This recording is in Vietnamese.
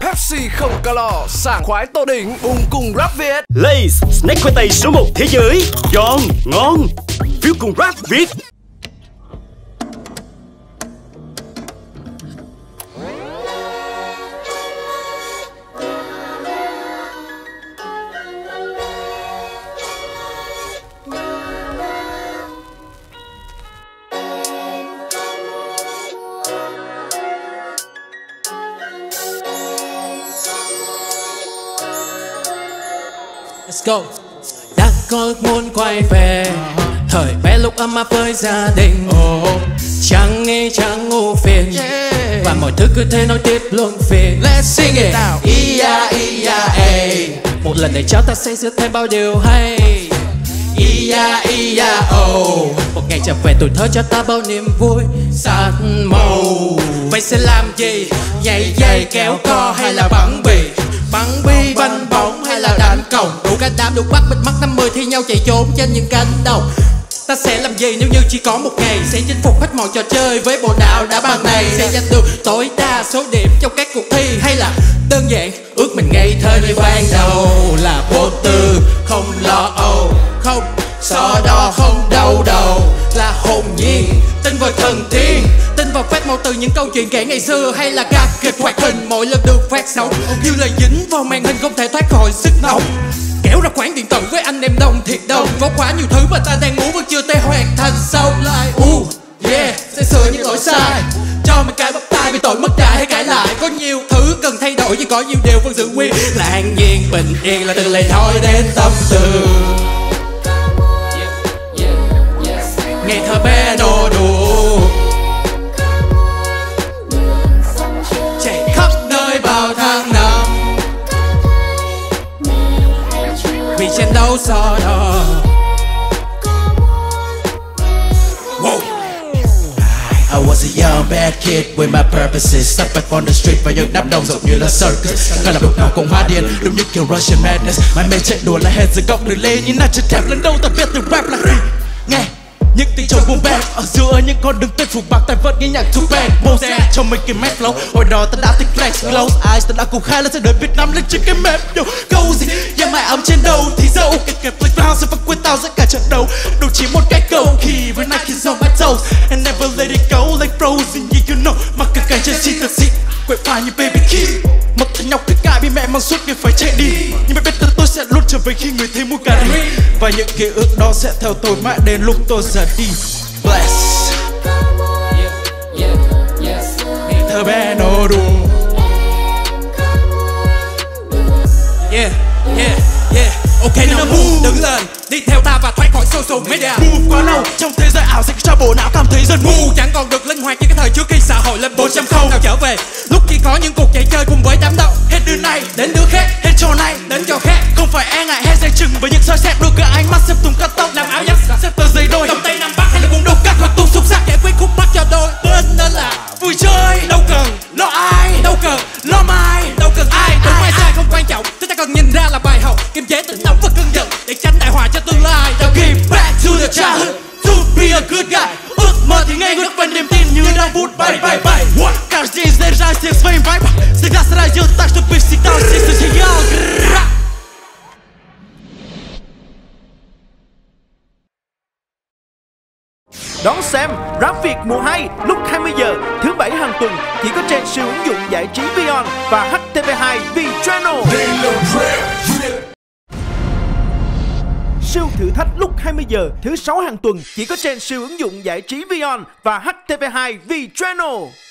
Pepsi không calo, sảng khoái tô đỉnh, uống cùng Rap Việt. Lay's, snack khoai tây số 1 thế giới. Giòn, ngon, phiếu cùng Rap Việt. Let's go. Đã có muốn quay về thời bé lúc ấm áp với gia đình, chẳng nghe chẳng ngủ phiền, và mọi thứ cứ thế nói tiếp luôn phiền. Let's sing it out. Ia ia ey, một lần để cháu ta sẽ giữ thêm bao điều hay. Ia ia oh, một ngày trở về tuổi thơ cho ta bao niềm vui sắc màu. Vậy sẽ làm gì? Nhảy dây kéo co hay là bắn bì? Bắn bi, banh bóng hay là đạn cồng, đủ cả đám đủ bắt bịt mắt 50 thi nhau chạy trốn trên những cánh đồng. Ta sẽ làm gì nếu như chỉ có một ngày, sẽ chinh phục hết mọi trò chơi với bộ đạo đá bàn này, sẽ giành được tối đa số điểm trong các cuộc thi, hay là đơn giản ước mình ngây thơ như ban đầu, là vô tư không lo âu, không so đo không đau đầu, là hồn nhiên tin vào thần tiên, tin vào phép màu từ những câu chuyện kể ngày xưa, hay là các kịch hoạt hình mỗi lần được phát sóng như là dính vào màn hình không thể thoát khỏi sức nóng, kéo ra khoảng điện tử với anh em đông thiệt đông, có quá nhiều thứ mà ta đang muốn vẫn chưa thể hoàn thành xong lại. Yeah, sẽ sửa những lỗi sai, cho mình cái bắp tay vì tội mất đại hay cãi lại, có nhiều thứ cần thay đổi nhưng có nhiều điều vẫn giữ nguyên, là an nhiên bình yên là từ lời nói đến tâm sự. Ngày thơ bé đồ đủ chạy khắp nơi vào tháng năm, vì chiến đấu so đo. I was a young bad kid with my purposes, step back on the street và những đám đông rộng như là circus, cả làm lúc nào cũng hóa điên đúng như kiểu Russian madness. Mãi mê chạy đùa là hết giữa góc đường lê, nhưng nát chân đẹp lần đầu ta biết từ rap là nghe những tiếng trống buông bét ở giữa những con đường tên phụ bạc tay vợt nghe nhạc too bad Mozart cho mình cái map flow. Hồi đó ta đã thích flex close eyes, ta đã cùng khai là sẽ đời Việt Nam lên trên cái map đâu câu gì da mài ấm trên đầu thì dâu kịch kẹp playground sẽ vẫn quên tao giữa cả trận đấu, đủ chỉ một cái cầu khi với Nike on my toes and never let it go like frozen, yeah you know mặc cả cảnh trên xin thật xịn quậy phá như baby kid, một thằng nhóc thích ngại bị mẹ mang suốt ngày phải chạy đi, nhưng mẹ biết rằng tôi sẽ luôn trở về khi người thấy mua cà ri, và những ký ức đó sẽ theo tôi mãi đến lúc tôi ra đi. Bless thơ bé nô đù. Yeah, yeah, yeah. Ok now move, đứng lên, đi theo ta và thoát khỏi social media. Move quá lâu trong thế giới ảo sẽ cho bộ não cảm thấy dần mù, chẳng còn được linh hoạt như cái thời trước khi xã hội lên 4.0 nào trở về, lúc chỉ có những cuộc chạy chơi cùng với đám đông, hết đứa này đến đứa khác, hết trò này đến trò khác, không phải e ngại hay dè chừng với những soi xét đôi cả ánh mắt, xếp thùng cắt tóc làm áo giáp xếp tờ giấy đôi, cầm tay nắm bắt hay là vùng đầu cắt hoặc tung xúc sắc, giải quyết khúc mắc cho đôi bên, nên là vui chơi đâu cần lo ai, đâu cần lo mai, đâu cần ai, đúng ai sai không quan trọng, chúng ta cần nhìn ra là bài học, kiềm chế tính nóng và cơn giận để tránh đại họa cho tương lai. Now give back to the childhood to be a good guy, ước mơ thì ngây ngất và niềm tin như đang vút bay bay bay. Каждый день заряжаюсь своим вайбом, всегда стараюсь делать так, чтобы вы всегда все сияли. Đón xem Rap Việt mùa 2 lúc 20 giờ thứ 7 hàng tuần chỉ có trên siêu ứng dụng giải trí Vion và HTV2 V Channel. Siêu thử thách lúc 20 giờ thứ 6 hàng tuần chỉ có trên siêu ứng dụng giải trí Vion và HTV2 V Channel.